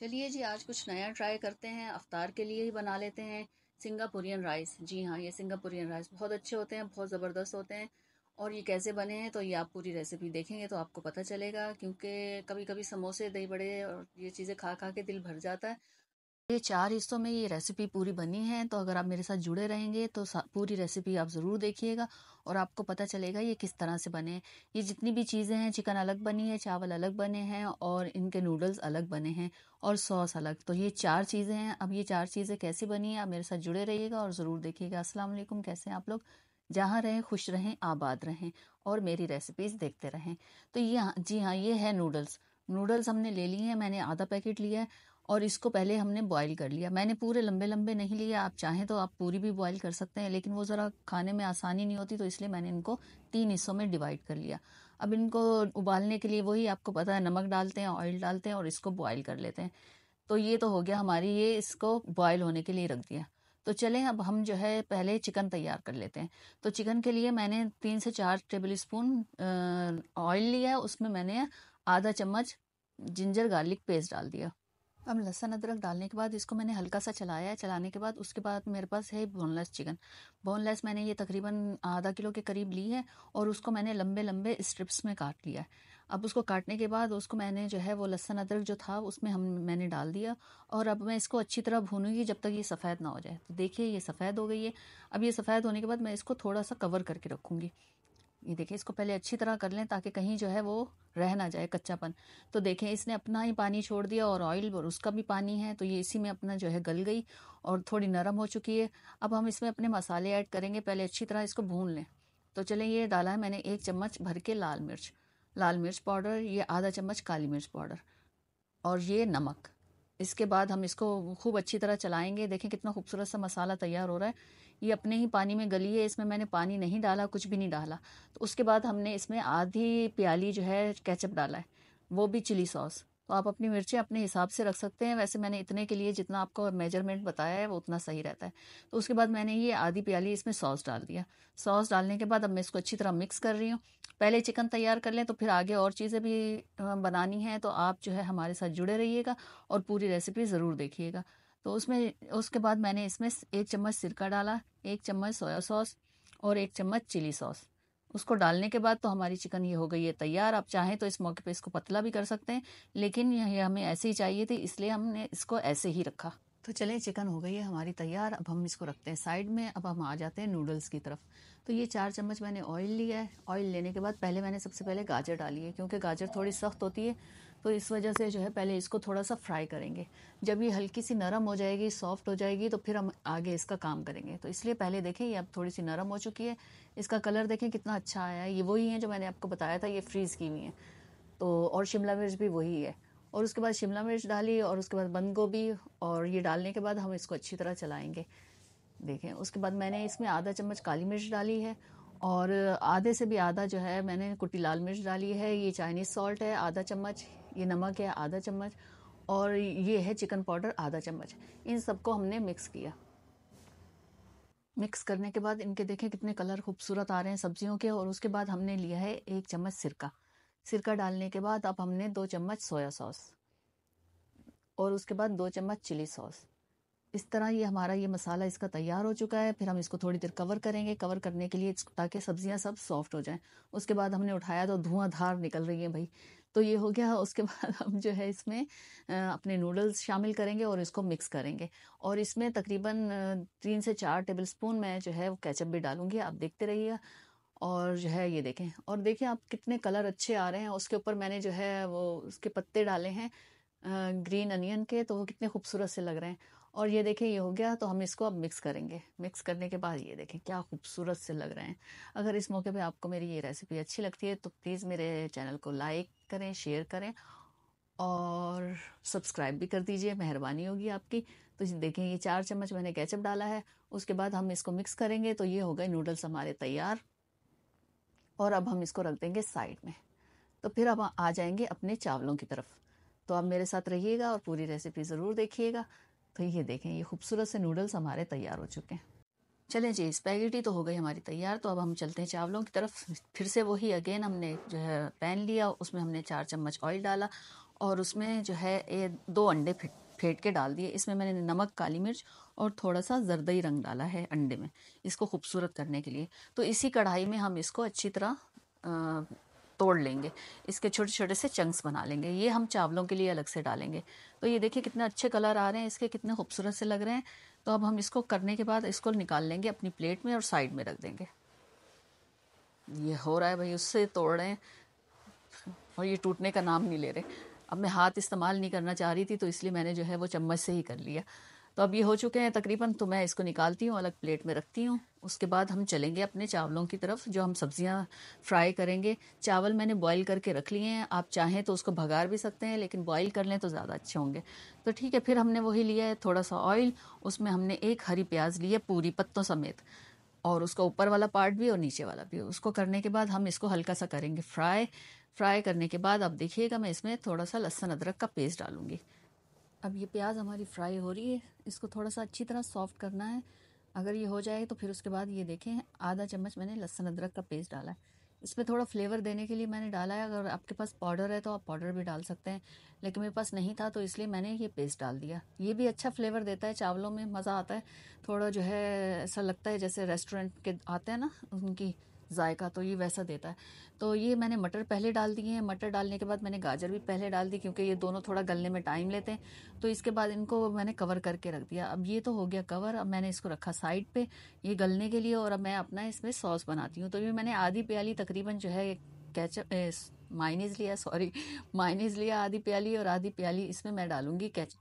चलिए जी आज कुछ नया ट्राई करते हैं। अफ्तार के लिए ही बना लेते हैं सिंगापुरियन राइस। जी हाँ, ये सिंगापुरियन राइस बहुत अच्छे होते हैं, बहुत ज़बरदस्त होते हैं। और ये कैसे बने हैं तो ये आप पूरी रेसिपी देखेंगे तो आपको पता चलेगा, क्योंकि कभी कभी समोसे, दही बड़े और ये चीज़ें खा खा के दिल भर जाता है। ये 4 हिस्सों में ये रेसिपी पूरी बनी है, तो अगर आप मेरे साथ जुड़े रहेंगे तो पूरी रेसिपी आप ज़रूर देखिएगा और आपको पता चलेगा ये किस तरह से बने हैं। ये जितनी भी चीज़ें हैं, चिकन अलग बनी है, चावल अलग बने हैं और इनके नूडल्स अलग बने हैं और सॉस अलग। तो ये 4 चीज़ें हैं। अब ये 4 चीज़ें कैसे बनी है आप मेरे साथ जुड़े रहिएगा और ज़रूर देखिएगा। अस्सलाम वालेकुम, कैसे हैं आप लोग? जहाँ रहें खुश रहें, आबाद रहें और मेरी रेसिपीज़ देखते रहें। तो ये जी हाँ, ये है नूडल्स। नूडल्स हमने ले लिए हैं, मैंने आधा पैकेट लिया है और इसको पहले हमने बॉईल कर लिया। मैंने पूरे लंबे लंबे नहीं लिए, आप चाहें तो आप पूरी भी बॉईल कर सकते हैं, लेकिन वो ज़रा खाने में आसानी नहीं होती, तो इसलिए मैंने इनको 3 हिस्सों में डिवाइड कर लिया। अब इनको उबालने के लिए वही आपको पता है, नमक डालते हैं, ऑयल डालते हैं और इसको बॉईल कर लेते हैं। तो ये तो हो गया हमारी, ये इसको बॉयल होने के लिए रख दिया। तो चलें अब हम जो है पहले चिकन तैयार कर लेते हैं। तो चिकन के लिए मैंने 3 से 4 टेबलस्पून ऑयल लिया है, उसमें मैंने आधा चम्मच जिंजर गार्लिक पेस्ट डाल दिया। अब लहसुन अदरक डालने के बाद इसको मैंने हल्का सा चलाया, चलाने के बाद उसके बाद मेरे पास है बोनलेस चिकन। बोनलेस मैंने ये तकरीबन आधा किलो के करीब ली है और उसको मैंने लंबे लंबे स्ट्रिप्स में काट लिया है। अब उसको काटने के बाद उसको मैंने जो है वो लहसुन अदरक जो था उसमें मैंने डाल दिया और अब मैं इसको अच्छी तरह भूनूंगी जब तक ये सफ़ेद ना हो जाए। तो देखिए ये सफ़ेद हो गई है। अब ये सफ़ेद होने के बाद मैं इसको थोड़ा सा कवर करके रखूँगी। ये देखिए, इसको पहले अच्छी तरह कर लें ताकि कहीं जो है वो रह ना जाए कच्चापन। तो देखें इसने अपना ही पानी छोड़ दिया और ऑयल और उसका भी पानी है, तो ये इसी में अपना जो है गल गई और थोड़ी नरम हो चुकी है। अब हम इसमें अपने मसाले ऐड करेंगे, पहले अच्छी तरह इसको भून लें। तो चलें, ये डाला है मैंने 1 चम्मच भर के लाल मिर्च पाउडर, ये आधा चम्मच काली मिर्च पाउडर और ये नमक। इसके बाद हम इसको खूब अच्छी तरह चलाएंगे। देखें कितना खूबसूरत सा मसाला तैयार हो रहा है। ये अपने ही पानी में गली है, इसमें मैंने पानी नहीं डाला, कुछ भी नहीं डाला। तो उसके बाद हमने इसमें आधी प्याली जो है केचप डाला है, वो भी चिली सॉस। तो आप अपनी मिर्चें अपने हिसाब से रख सकते हैं, वैसे मैंने इतने के लिए जितना आपको मेजरमेंट बताया है वो उतना सही रहता है। तो उसके बाद मैंने ये आधी प्याली इसमें सॉस डाल दिया। सॉस डालने के बाद अब मैं इसको अच्छी तरह मिक्स कर रही हूँ। पहले चिकन तैयार कर लें तो फिर आगे और चीज़ें भी बनानी हैं, तो आप जो है हमारे साथ जुड़े रहिएगा और पूरी रेसिपी ज़रूर देखिएगा। तो उसमें उसके बाद मैंने इसमें 1 चम्मच सिरका डाला, 1 चम्मच सोया सॉस और 1 चम्मच चिली सॉस। उसको डालने के बाद तो हमारी चिकन ये हो गई है तैयार। आप चाहें तो इस मौके पे इसको पतला भी कर सकते हैं, लेकिन ये हमें ऐसे ही चाहिए थी इसलिए हमने इसको ऐसे ही रखा। तो चलें, चिकन हो गई है हमारी तैयार। अब हम इसको रखते हैं साइड में। अब हम आ जाते हैं नूडल्स की तरफ। तो ये 4 चम्मच मैंने ऑयल लिया है। ऑयल लेने के बाद पहले मैंने सबसे पहले गाजर डाली है, क्योंकि गाजर थोड़ी सख्त होती है, तो इस वजह से जो है पहले इसको थोड़ा सा फ्राई करेंगे। जब ये हल्की सी नरम हो जाएगी, सॉफ्ट हो जाएगी, तो फिर हम आगे इसका काम करेंगे। तो इसलिए पहले देखें ये अब थोड़ी सी नरम हो चुकी है। इसका कलर देखें कितना अच्छा आया है। ये वही है जो मैंने आपको बताया था, ये फ्रीज़ की हुई है। तो और शिमला मिर्च भी वही है। और उसके बाद शिमला मिर्च डाली और उसके बाद बंद गोभी और ये डालने के बाद हम इसको अच्छी तरह चलाएँगे। देखें उसके बाद मैंने इसमें आधा चम्मच काली मिर्च डाली है और आधे से भी आधा जो है मैंने कुटी लाल मिर्च डाली है। ये चाइनीज़ सॉल्ट है आधा चम्मच, ये नमक है आधा चम्मच और ये है चिकन पाउडर आधा चम्मच। इन सबको हमने मिक्स किया। मिक्स करने के बाद इनके देखें कितने कलर खूबसूरत आ रहे हैं सब्जियों के। और उसके बाद हमने लिया है 1 चम्मच सिरका। सिरका डालने के बाद अब हमने 2 चम्मच सोया सॉस और उसके बाद 2 चम्मच चिली सॉस। इस तरह ये हमारा ये मसाला इसका तैयार हो चुका है। फिर हम इसको थोड़ी देर कवर करेंगे, कवर करने के लिए ताकि सब्जियां सब सॉफ्ट हो जाएं। उसके बाद हमने उठाया तो धुआंधार निकल रही है भाई। तो ये हो गया। उसके बाद हम जो है इसमें अपने नूडल्स शामिल करेंगे और इसको मिक्स करेंगे। और इसमें तकरीबन 3 से 4 टेबलस्पून मैं जो है वो केचप भी डालूँगी, आप देखते रहिए। और जो है ये देखें, और देखिए आप कितने कलर अच्छे आ रहे हैं। उसके ऊपर मैंने जो है वो उसके पत्ते डाले हैं ग्रीन अनियन के, तो वो कितने खूबसूरत से लग रहे हैं। और ये देखें ये हो गया। तो हम इसको अब मिक्स करेंगे। मिक्स करने के बाद ये देखें क्या खूबसूरत से लग रहे हैं। अगर इस मौके पे आपको मेरी ये रेसिपी अच्छी लगती है तो प्लीज़ मेरे चैनल को लाइक करें, शेयर करें और सब्सक्राइब भी कर दीजिए, मेहरबानी होगी आपकी। तो देखें ये 4 चम्मच मैंने केचप डाला है। उसके बाद हम इसको मिक्स करेंगे। तो ये हो गए नूडल्स हमारे तैयार और अब हम इसको रख देंगे साइड में। तो फिर अब आ जाएंगे अपने चावलों की तरफ। तो आप मेरे साथ रहिएगा और पूरी रेसिपी ज़रूर देखिएगा। तो ये देखें ये खूबसूरत से नूडल्स हमारे तैयार हो चुके हैं। चलें जी, स्पैगेटी तो हो गई हमारी तैयार। तो अब हम चलते हैं चावलों की तरफ। फिर से वही अगेन हमने जो है पैन लिया, उसमें हमने 4 चम्मच ऑयल डाला और उसमें जो है ये 2 अंडे फेंट के डाल दिए। इसमें मैंने नमक, काली मिर्च और थोड़ा सा जरदई रंग डाला है अंडे में, इसको खूबसूरत करने के लिए। तो इसी कढ़ाई में हम इसको अच्छी तरह तोड़ लेंगे, इसके छोटे छोटे से चंक्स बना लेंगे। ये हम चावलों के लिए अलग से डालेंगे। तो ये देखिए कितने अच्छे कलर आ रहे हैं इसके, कितने खूबसूरत से लग रहे हैं। तो अब हम इसको करने के बाद इसको निकाल लेंगे अपनी प्लेट में और साइड में रख देंगे। ये हो रहा है भाई, उससे तोड़ रहे हैं और ये टूटने का नाम नहीं ले रहे। अब मैं हाथ इस्तेमाल नहीं करना चाह रही थी, तो इसलिए मैंने जो है वो चम्मच से ही कर लिया। तो अब ये हो चुके हैं तकरीबन। तो मैं इसको निकालती हूँ, अलग प्लेट में रखती हूँ। उसके बाद हम चलेंगे अपने चावलों की तरफ, जो हम सब्जियाँ फ्राई करेंगे। चावल मैंने बॉईल करके रख लिए हैं, आप चाहें तो उसको भगार भी सकते हैं, लेकिन बॉईल कर लें तो ज़्यादा अच्छे होंगे। तो ठीक है, फिर हमने वही लिया है थोड़ा सा ऑयल, उसमें हमने 1 हरी प्याज ली है पूरी पत्तों समेत, और उसका ऊपर वाला पार्ट भी और नीचे वाला भी। उसको करने के बाद हम इसको हल्का सा करेंगे फ्राई करने के बाद आप देखिएगा मैं इसमें थोड़ा सा लहसुन अदरक का पेस्ट डालूंगी। अब ये प्याज हमारी फ्राई हो रही है, इसको थोड़ा सा अच्छी तरह सॉफ्ट करना है। अगर ये हो जाए तो फिर उसके बाद ये देखें, आधा चम्मच मैंने लहसुन अदरक का पेस्ट डाला है। इसमें थोड़ा फ्लेवर देने के लिए मैंने डाला है। अगर आपके पास पाउडर है तो आप पाउडर भी डाल सकते हैं, लेकिन मेरे पास नहीं था तो इसलिए मैंने ये पेस्ट डाल दिया। ये भी अच्छा फ्लेवर देता है, चावलों में मज़ा आता है। थोड़ा जो है ऐसा लगता है जैसे रेस्टोरेंट के आते हैं ना, उनकी जायका, तो ये वैसा देता है। तो ये मैंने मटर पहले डाल दिए हैं। मटर डालने के बाद मैंने गाजर भी पहले डाल दी, क्योंकि ये दोनों थोड़ा गलने में टाइम लेते हैं। तो इसके बाद इनको मैंने कवर करके रख दिया। अब ये तो हो गया कवर। अब मैंने इसको रखा साइड पे ये गलने के लिए, और अब मैं अपना इसमें सॉस बनाती हूँ। तो ये मैंने आधी प्याली तकरीबन जो है मायनीज़ लिया आधी प्याली, और आधी प्याली इसमें मैं डालूँगी केचप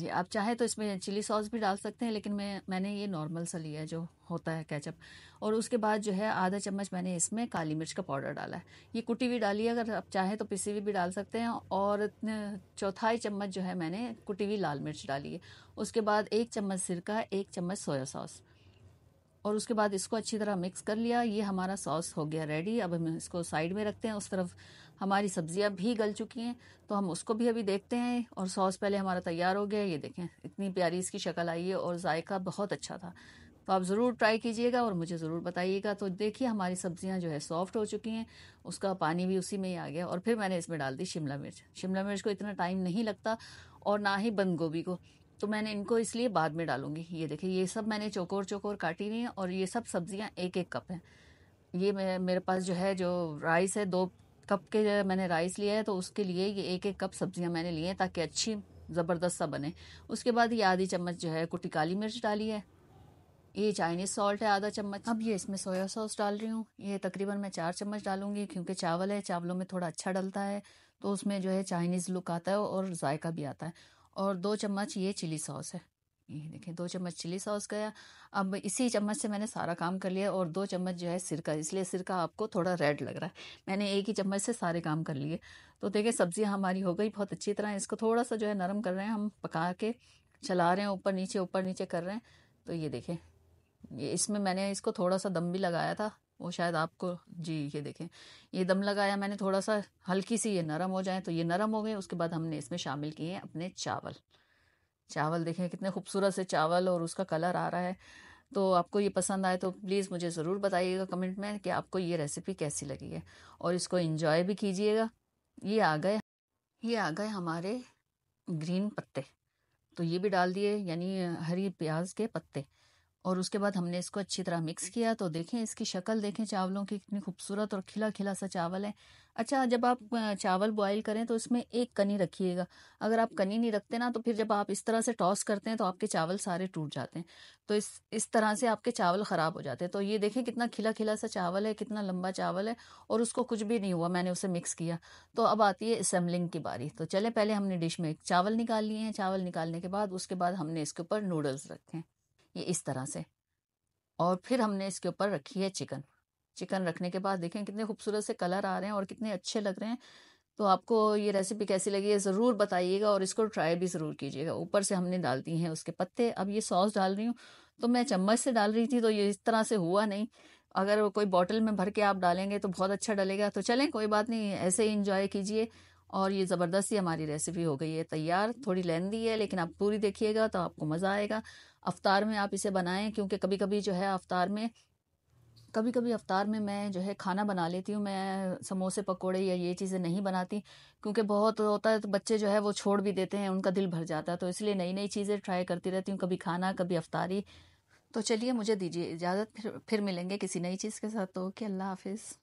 जी। आप चाहे तो इसमें चिली सॉस भी डाल सकते हैं, लेकिन मैंने ये नॉर्मल सा लिया है जो होता है केचप। और उसके बाद जो है आधा चम्मच मैंने इसमें काली मिर्च का पाउडर डाला है। ये कुटी हुई डाली है, अगर आप चाहें तो पिसी हुई भी डाल सकते हैं। और 1/4 चम्मच जो है मैंने कुटी हुई लाल मिर्च डाली है। उसके बाद 1 चम्मच सिरका, 1 चम्मच सोया सॉस, और उसके बाद इसको अच्छी तरह मिक्स कर लिया। ये हमारा सॉस हो गया रेडी। अब हम इसको साइड में रखते हैं। उस तरफ हमारी सब्जियां भी गल चुकी हैं, तो हम उसको भी अभी देखते हैं। और सॉस पहले हमारा तैयार हो गया। ये देखें इतनी प्यारी इसकी शक्ल आई है, और जायका बहुत अच्छा था। तो आप ज़रूर ट्राई कीजिएगा और मुझे ज़रूर बताइएगा। तो देखिए हमारी सब्जियां जो है सॉफ़्ट हो चुकी हैं, उसका पानी भी उसी में ही आ गया। और फिर मैंने इसमें डाल दी शिमला मिर्च। शिमला मिर्च को इतना टाइम नहीं लगता, और ना ही बंद गोभी को, तो मैंने इनको इसलिए बाद में डालूंगी। ये देखिए ये सब मैंने चौकोर काटी हुई हैं, और ये सब सब्जियां 1-1 कप हैं। ये मेरे पास जो राइस है 2 कप के मैंने राइस लिया है, तो उसके लिए ये 1-1 कप सब्जियां मैंने लिए हैं, ताकि अच्छी ज़बरदस्त सा बने। उसके बाद ये आधी चम्मच जो है कुटी काली मिर्च डाली है। ये चाइनीज़ सॉल्ट है आधा चम्मच। अब ये इसमें सोया सॉस डाल रही हूँ। ये तकरीबन मैं 4 चम्मच डालूंगी, क्योंकि चावल है, चावलों में थोड़ा अच्छा डलता है, तो उसमें जो है चाइनीज़ लुक आता है और जायका भी आता है। और 2 चम्मच ये चिली सॉस है। ये देखें 2 चम्मच चिली सॉस गया। अब इसी चम्मच से मैंने सारा काम कर लिया। और 2 चम्मच जो है सिरका, इसलिए सिरका आपको थोड़ा रेड लग रहा है। मैंने एक ही चम्मच से सारे काम कर लिए। तो देखिए सब्जियां हमारी हो गई बहुत अच्छी तरह। इसको थोड़ा सा जो है नरम कर रहे हैं, हम पका के चला रहे हैं, ऊपर नीचे कर रहे हैं। तो ये देखें इसमें मैंने इसको थोड़ा सा दम भी लगाया था, वो शायद आपको जी ये देखें ये दम लगाया मैंने थोड़ा सा, हल्की सी ये नरम हो जाए। तो ये नरम हो गए। उसके बाद हमने इसमें शामिल किए हैं अपने चावल। देखें कितने खूबसूरत से चावल, और उसका कलर आ रहा है। तो आपको ये पसंद आए तो प्लीज़ मुझे ज़रूर बताइएगा कमेंट में कि आपको ये रेसिपी कैसी लगी है, और इसको एंजॉय भी कीजिएगा। ये आ गए हमारे ग्रीन पत्ते, तो ये भी डाल दिए, यानी हरी प्याज के पत्ते। और उसके बाद हमने इसको अच्छी तरह मिक्स किया। तो देखें इसकी शक्ल देखें चावलों की, कितनी खूबसूरत और खिला खिला सा चावल है। अच्छा, जब आप चावल बॉईल करें तो इसमें 1 कनी रखिएगा। अगर आप कनी नहीं रखते ना, तो फिर जब आप इस तरह से टॉस करते हैं तो आपके चावल सारे टूट जाते हैं। तो इस तरह से आपके चावल ख़राब हो जाते हैं। तो ये देखें कितना खिला खिला सा चावल है, कितना लंबा चावल है, और उसको कुछ भी नहीं हुआ, मैंने उसे मिक्स किया। तो अब आती है असेंबलिंग की बारी। तो चले पहले हमने डिश में चावल निकाल लिए हैं। चावल निकालने के बाद उसके बाद हमने इसके ऊपर नूडल्स रखे हैं, ये इस तरह से। और फिर हमने इसके ऊपर रखी है चिकन रखने के बाद देखें कितने खूबसूरत से कलर आ रहे हैं और कितने अच्छे लग रहे हैं। तो आपको ये रेसिपी कैसी लगी है ज़रूर बताइएगा, और इसको ट्राई भी ज़रूर कीजिएगा। ऊपर से हमने डाल दी हैं उसके पत्ते। अब ये सॉस डाल रही हूँ, तो मैं चम्मच से डाल रही थी, तो ये इस तरह से हुआ नहीं। अगर कोई बॉटल में भर के आप डालेंगे तो बहुत अच्छा डलेगा। तो चलें कोई बात नहीं, ऐसे ही इंजॉय कीजिए। और ये ज़बरदस्ती हमारी रेसिपी हो गई है तैयार। थोड़ी लेंदी है, लेकिन आप पूरी देखिएगा तो आपको मज़ा आएगा। अफ्तार में आप इसे बनाएं, क्योंकि कभी कभी जो है अफ्तार में कभी कभी अफ्तार में मैं जो है खाना बना लेती हूँ, मैं समोसे पकोड़े या ये चीज़ें नहीं बनाती क्योंकि बहुत होता है तो बच्चे जो है वो छोड़ भी देते हैं, उनका दिल भर जाता है, तो इसलिए नई नई चीज़ें ट्राई करती रहती हूँ, कभी खाना कभी अफ्तारी। तो चलिए मुझे दीजिए इजाज़त, फिर मिलेंगे किसी नई चीज़ के साथ। तो ओके, अल्लाह हाफिज़।